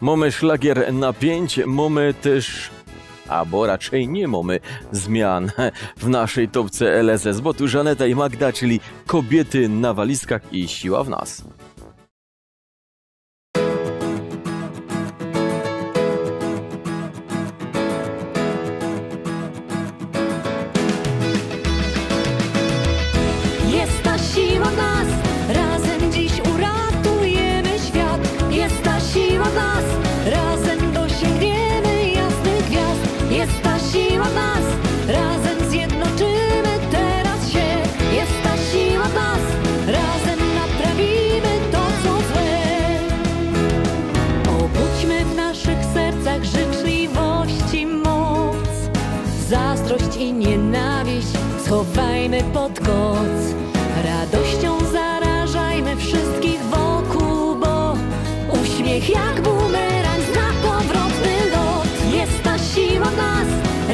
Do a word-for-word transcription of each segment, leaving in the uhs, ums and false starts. Mamy szlagier napięć, mamy też... albo raczej nie mamy zmian w naszej topce L S S, bo tu Żaneta i Magda, czyli kobiety na walizkach i siła w nas. I nienawiść schowajmy pod koc. Radością zarażajmy wszystkich wokół, bo uśmiech jak bumerang zna powrotny lot. Jest ta siła w nas,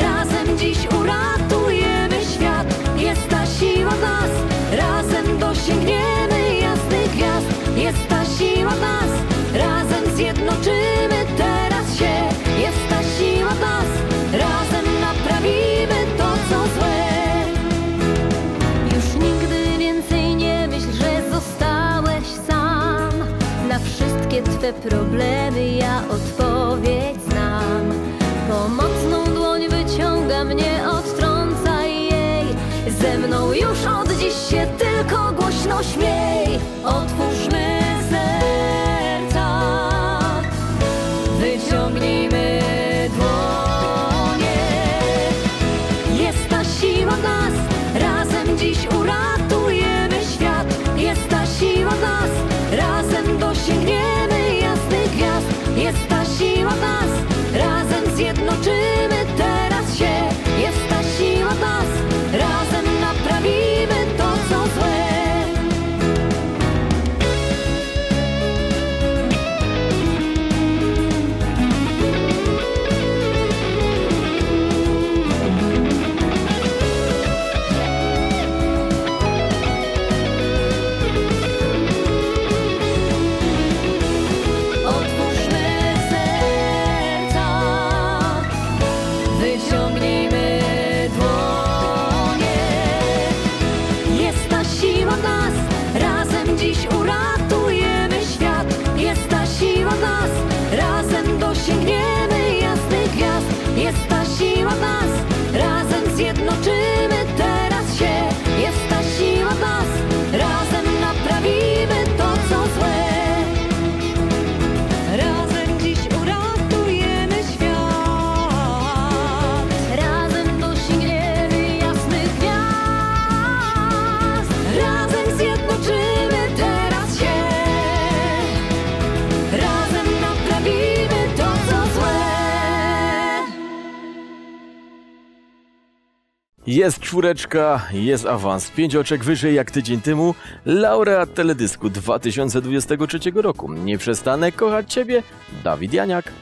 razem dziś uratujemy świat. Jest ta siła w nas, razem dosięgniemy jasnych gwiazd. Jest ta siła w nas, razem zjednoczymy teraz się. Jest ta siła w nas, razem naprawimy co złe. Już nigdy więcej nie myśl, że zostałeś sam. Na wszystkie twe problemy ja odpowiedź znam. Pomocną dłoń wyciągam, nie odtrącaj jej. Ze mną już od dziś się tylko głośno śmiej. Otwórzmy serca, wyciągnijmy dłoń. Jest ta siła w nas, razem dziś uratujemy świat. Jest ta siła w nas, razem dosięgniemy jasnych gwiazd. Jest ta siła w nas, razem zjednoczymy teraz się. Jest ta siła w nas, razem naprawimy to co złe. Jest ta siła w nas, razem zjednoczymy teraz się. Jest ta siła w nas, razem naprawimy to co złe. Razem dziś uratujemy świat. Razem dosięgniemy jasnych gwiazd. Razem zjednoczymy teraz się. Razem naprawimy to co złe. Jest czwóreczka, jest awans, pięć oczek wyżej jak tydzień temu, laureat teledysku dwa tysiące dwudziestego trzeciego roku. Nie przestanę kochać Ciebie, Dawid Janiak.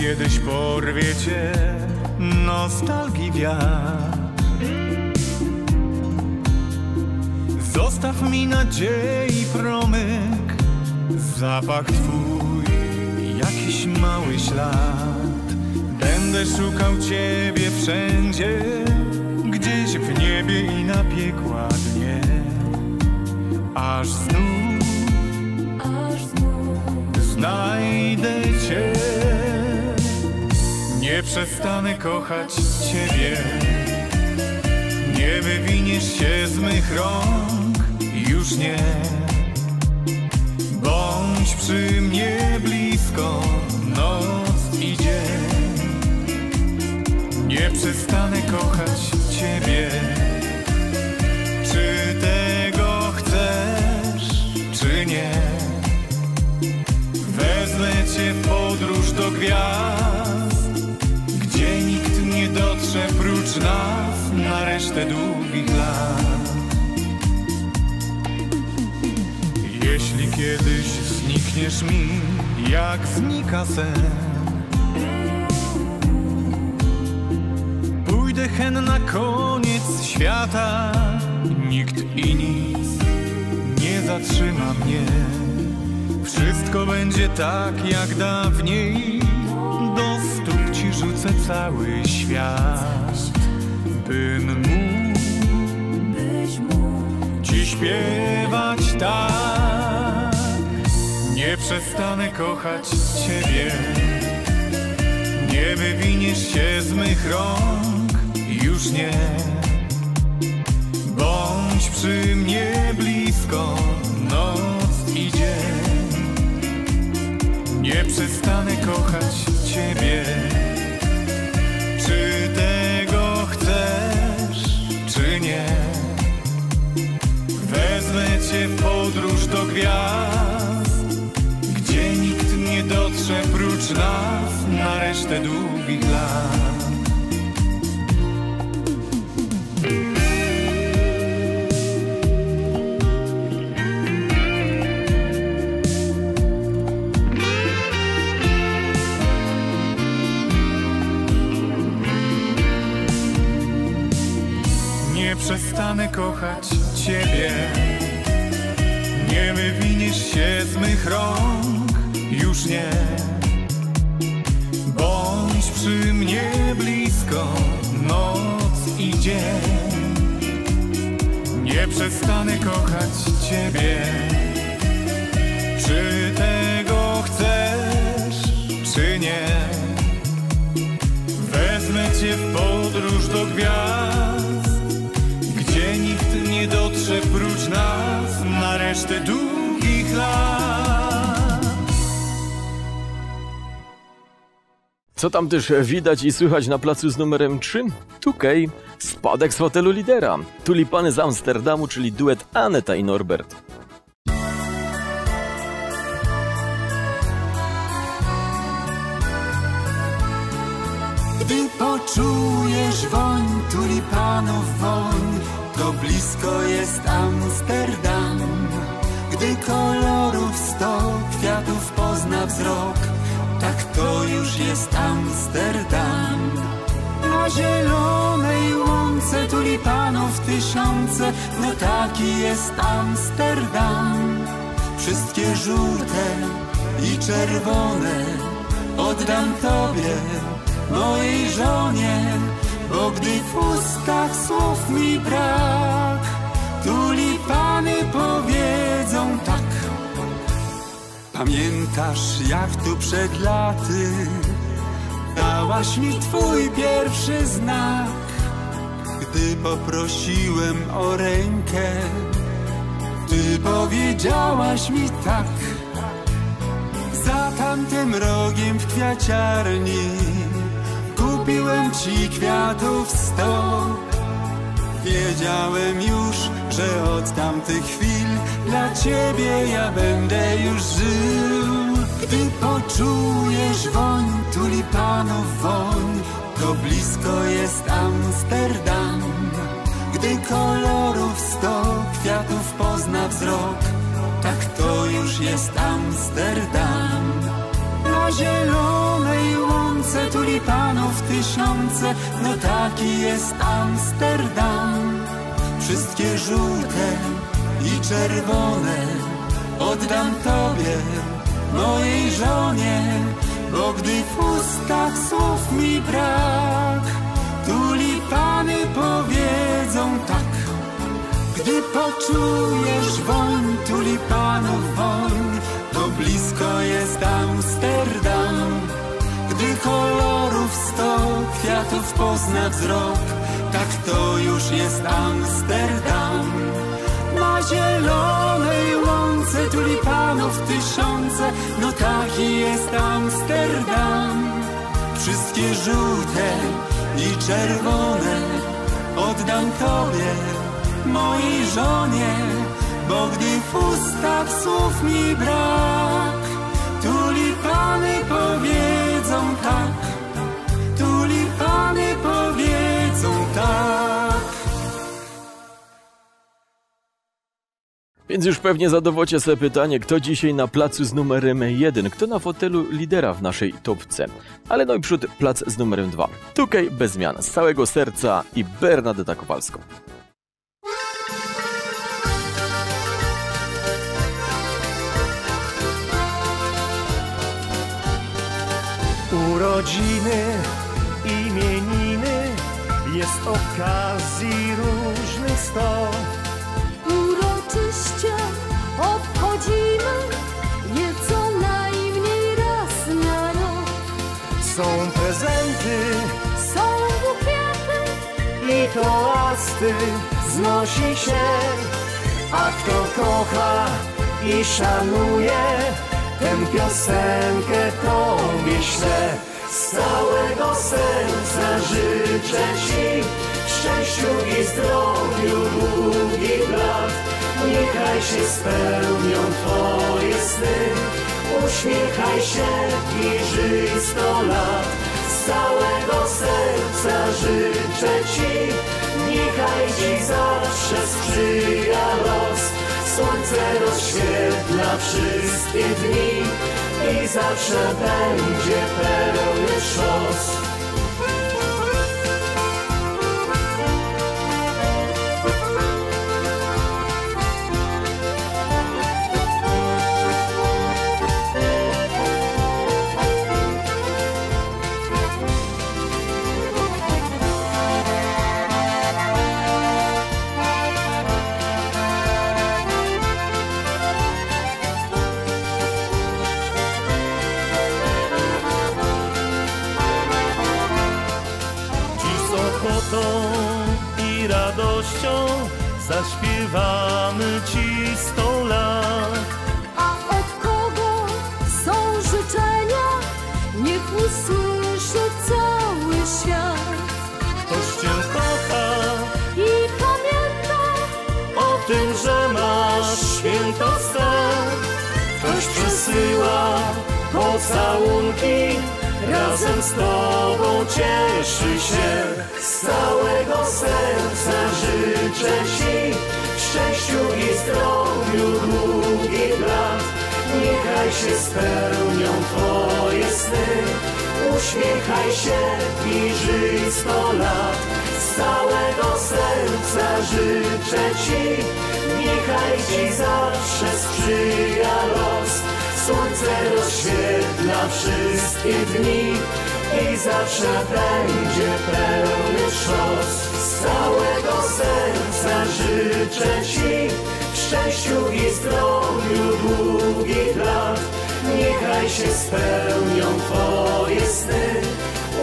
Kiedyś porwie cię nostalgii wiatr, zostaw mi nadziei promyk, zapach twój, jakiś mały ślad. Będę szukał ciebie wszędzie, gdzieś w niebie i na piekła dnie. Aż znów, aż znów znajdę cię. Nie przestanę kochać Ciebie, nie wywiniesz się z mych rąk, już nie. Bądź przy mnie blisko, noc i dzień. Nie przestanę kochać Ciebie, czy tego chcesz, czy nie. Wezmę Cię w podróż do gwiazd, gdzie nikt nie dotrze prócz nas na resztę długich lat. Jeśli kiedyś Znikniesz mi, jak znika sen. Pójdę hen na koniec świata. Nikt i nic nie zatrzyma mnie. Wszystko będzie tak, jak dawniej. Do stóp ci rzucę cały świat, bym mógł ci śpiewać tak. Nie przestanę kochać ciebie, nie wywiniesz się z mych rąk, już nie. Bądź przy mnie blisko, noc i dzień. Nie przestanę kochać ciebie, czy tego chcesz, czy nie. Wezmę cię w podróż do gwiazd, gdzie nikt nie dotrze prócz nas na resztę długich lat. Nie przestanę kochać ciebie, nie wywiniesz się z mych rąk, już nie. Bądź przy mnie blisko, noc i dzień. Nie przestanę kochać ciebie, czy tego chcesz, czy nie. Wezmę cię w podróż do gwiazd, gdzie nikt nie dotrze prócz nas na resztę długich lat. Co tam też widać i słychać na placu z numerem trzy? dwa K. Spadek z fotelu lidera. Tulipany z Amsterdamu, czyli duet Aneta i Norbert. Gdy poczujesz woń tulipanów woń, to blisko jest Amsterdam. Gdy kolorów sto kwiatów pozna wzrok, tak to już jest Amsterdam. Na zielonej łące tulipanów tysiące, no taki jest Amsterdam. Wszystkie żółte i czerwone oddam tobie, mojej żonie, bo gdy w ustach słów mi brak, tulipany powiedzą tak. Pamiętasz, jak tu przed laty dałaś mi twój pierwszy znak? Gdy poprosiłem o rękę, ty powiedziałaś mi tak. Za tamtym rogiem w kwiaciarni kupiłem ci kwiatów sto. Wiedziałem już, że od tamtych chwil dla ciebie ja będę już żył. Gdy poczujesz woń tulipanów woń, to blisko jest Amsterdam. Gdy kolorów sto kwiatów pozna wzrok, tak to już jest Amsterdam. Na zielonej łące tulipanów tysiące, no taki jest Amsterdam. Wszystkie żółte i czerwone oddam tobie, mojej żonie, bo gdy w ustach słów mi brak, tulipany powiedzą tak. Gdy poczujesz woń tulipanów woń, to blisko jest Amsterdam. Gdy kolorów sto kwiatów pozna wzrok, tak to już jest Amsterdam. Na zielonej łące tulipanów tysiące, no taki jest Amsterdam. Wszystkie żółte i czerwone oddam tobie, mojej żonie, bo gdy w ustach słów mi brak, tulipany powiedzą tak, tulipany powiedzą tak. Więc już pewnie zadowocie sobie pytanie, kto dzisiaj na placu z numerem jeden, kto na fotelu lidera w naszej topce. Ale no i przód plac z numerem dwa. Tukaj bez zmian, z całego serca i Bernadeta Kowalską. Urodziny, imieniny, jest okazji różnych sto. Uroczyście obchodzimy je co najmniej raz na rok. Są prezenty, są bukiety i toasty znosi się. A kto kocha i szanuje, tę piosenkę tobie ślę. Z całego serca życzę ci szczęściu i zdrowiu długich lat. Niechaj się spełnią twoje sny, uśmiechaj się i żyj sto lat. Z całego serca życzę ci, niechaj ci zawsze sprzyja los. Słońce rozświetla wszystkie dni i zawsze będzie pełny szos. I radością zaśpiewamy ci sto lat. A od kogo są życzenia, niech usłyszy cały świat. Ktoś cię kocha i pamięta o tym, że masz święto stan. Ktoś przesyła pocałunki, razem z tobą cieszy się. Z całego serca życzę ci szczęściu i zdrowiu długich lat. Niechaj się spełnią twoje sny, uśmiechaj się i żyj sto lat. Z całego serca życzę ci, niechaj ci zawsze sprzyja los. Słońce rozświetla wszystkie dni i zawsze będzie pełny szos. Z całego serca życzę ci szczęściu i zdrowiu długich lat. Niechaj się spełnią twoje sny,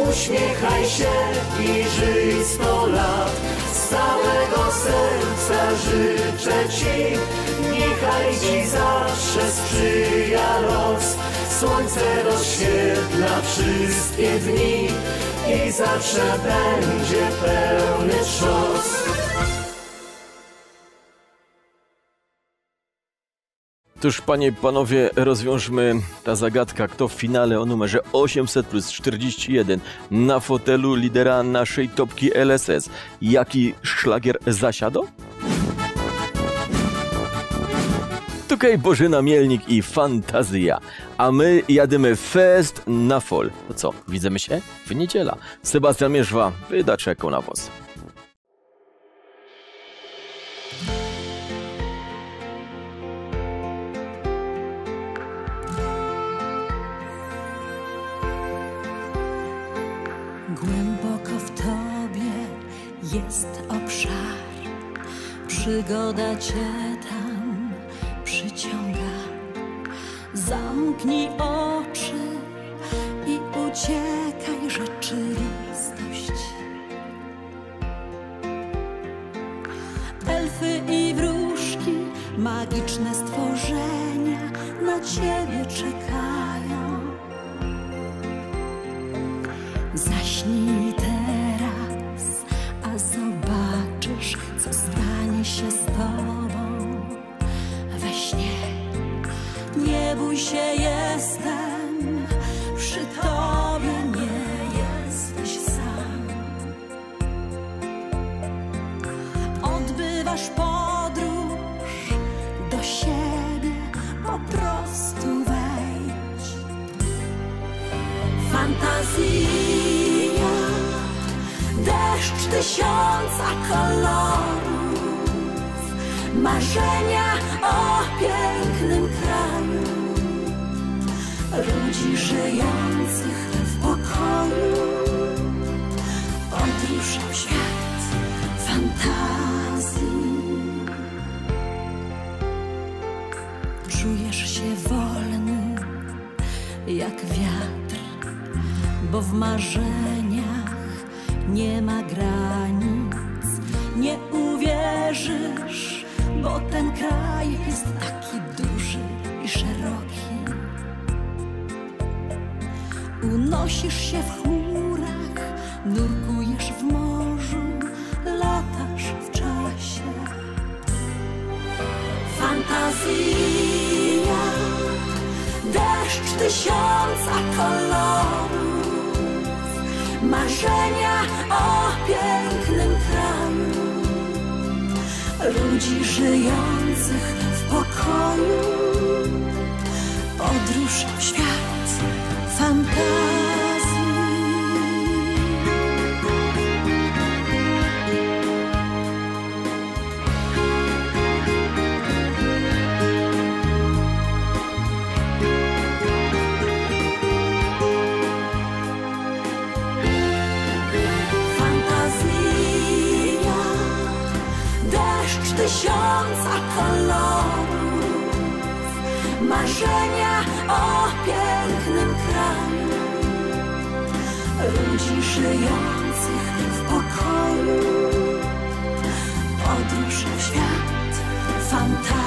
uśmiechaj się i żyj sto lat. Z całego serca życzę ci, niechaj ci zawsze sprzyja los. Słońce rozświetla wszystkie dni i zawsze będzie pełny szos. Otóż, panie i panowie, rozwiążmy ta zagadka, kto w finale o numerze osiemset plus czterdzieści jeden na fotelu lidera naszej topki L S S. Jaki szlagier zasiadł? Tukaj Bożyna Mielnik i Fantazja, a my jadymy fest na fol. To co, widzimy się w niedziela. Sebastian Mierzwa, wyda czeką na woz. Głęboko w tobie jest obszar, przygoda cię tam przyciąga. Zamknij oczy i uciekaj, rzeczywistość. Elfy i wróżki, magiczne stworzenia na ciebie czekają. Zaśnij teraz, a zobaczysz, co stanie się z tobą we śnie. Nie bój się, jestem przy tobie, nie jesteś sam. Odbywasz podróż do tysiąca kolorów, marzenia o pięknym kraju, ludzi żyjących w pokoju. Podróżą świat fantazji. Czujesz się wolny jak wiatr, bo w marzeniach nie ma granic. Nie uwierzysz, bo ten kraj jest taki duży i szeroki. Unosisz się w chmurach, nurkujesz w morzu, latasz w czasie. Fantazja, deszcz tysiąca kolorów, marzenia o pięknym kraju, ludzi żyjących w pokoju, podróż w świat fantazji. Tysiąca kolorów, marzenia o pięknym kraju, ludzi żyjących w pokoju, podróż w świat fantazji.